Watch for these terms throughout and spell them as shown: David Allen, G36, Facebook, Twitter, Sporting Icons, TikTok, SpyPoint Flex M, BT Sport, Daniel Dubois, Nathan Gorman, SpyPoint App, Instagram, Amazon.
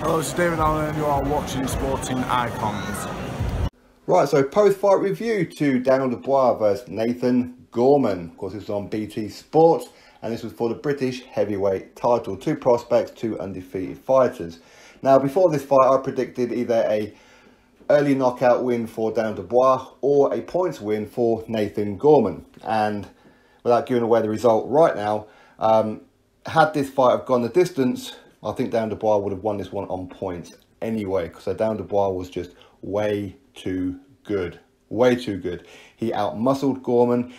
Hello, it's David Allen and you are watching Sporting Icons. Right, so post-fight review to Daniel Dubois versus Nathan Gorman. Of course, this was on BT Sport and this was for the British heavyweight title. Two prospects, two undefeated fighters. Now, before this fight, I predicted either a early knockout win for Daniel Dubois or a points win for Nathan Gorman. And without giving away the result right now, had this fight have gone the distance, I think Daniel Dubois would have won this one on points anyway, because Daniel Dubois was just way too good. Way too good. He out-muscled Gorman.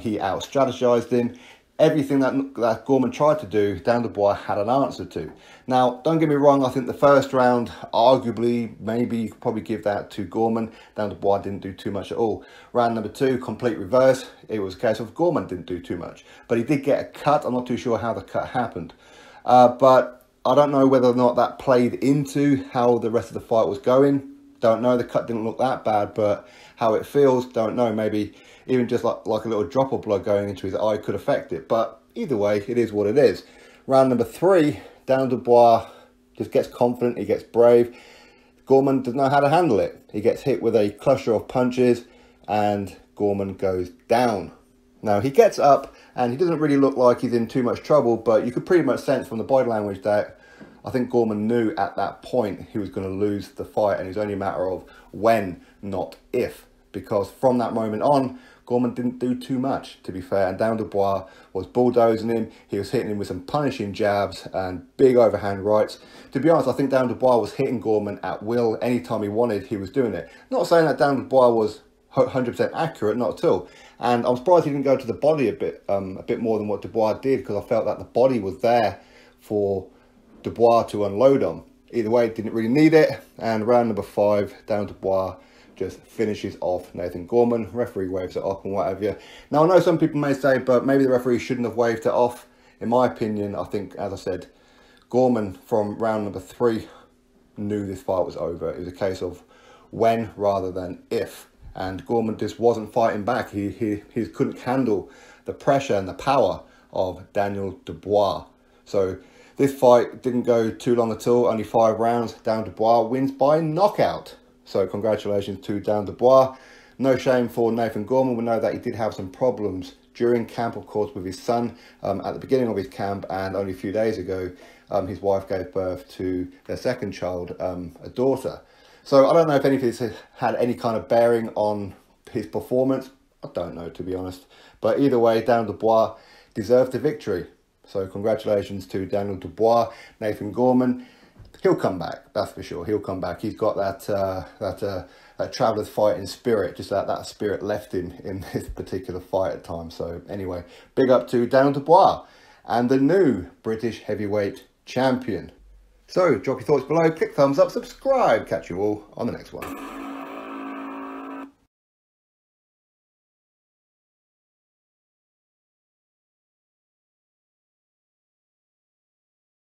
He out-strategized him. Everything that Gorman tried to do, Daniel Dubois had an answer to. Now, don't get me wrong, I think the first round, arguably, maybe you could probably give that to Gorman. Daniel Dubois didn't do too much at all. Round number two, complete reverse. It was a case of Gorman didn't do too much. But he did get a cut. I'm not too sure how the cut happened. But I don't know whether or not that played into how the rest of the fight was going. Don't know. The cut didn't look that bad, but how it feels, don't know. Maybe even just like a little drop of blood going into his eye could affect it. But either way, it is what it is. Round number three, Daniel Dubois just gets confident. He gets brave. Gorman doesn't know how to handle it. He gets hit with a cluster of punches and Gorman goes down. Now, he gets up and he doesn't really look like he's in too much trouble, but you could pretty much sense from the body language that I think Gorman knew at that point he was going to lose the fight, and it was only a matter of when, not if, because from that moment on, Gorman didn't do too much, to be fair, and Daniel Dubois was bulldozing him. He was hitting him with some punishing jabs and big overhand rights. To be honest, I think Daniel Dubois was hitting Gorman at will. Anytime he wanted, he was doing it. Not saying that Daniel Dubois was 100% accurate, not at all. And I'm surprised he didn't go to the body a bit more than what Dubois did, because I felt that the body was there for Dubois to unload on. Either way, didn't really need it. And round number five, Daniel Dubois just finishes off Nathan Gorman. Referee waves it off and what have you. Now, I know some people may say, but maybe the referee shouldn't have waved it off. In my opinion, I think, as I said, Gorman from round number three knew this fight was over. It was a case of when rather than if. And Gorman just wasn't fighting back. He couldn't handle the pressure and the power of Daniel Dubois. So this fight didn't go too long at all. Only 5 rounds. Daniel Dubois wins by knockout. So congratulations to Daniel Dubois. No shame for Nathan Gorman. We know that he did have some problems during camp, of course, with his son at the beginning of his camp. And only a few days ago, his wife gave birth to their second child, a daughter. So I don't know if any of this had any kind of bearing on his performance. I don't know, to be honest. But either way, Daniel Dubois deserved the victory. So congratulations to Daniel Dubois. Nathan Gorman, he'll come back. That's for sure. He'll come back. He's got that traveller's fighting spirit. Just that spirit left him in this particular fight at times. So anyway, big up to Daniel Dubois and the new British heavyweight champion. So, drop your thoughts below, click thumbs up, subscribe. Catch you all on the next one.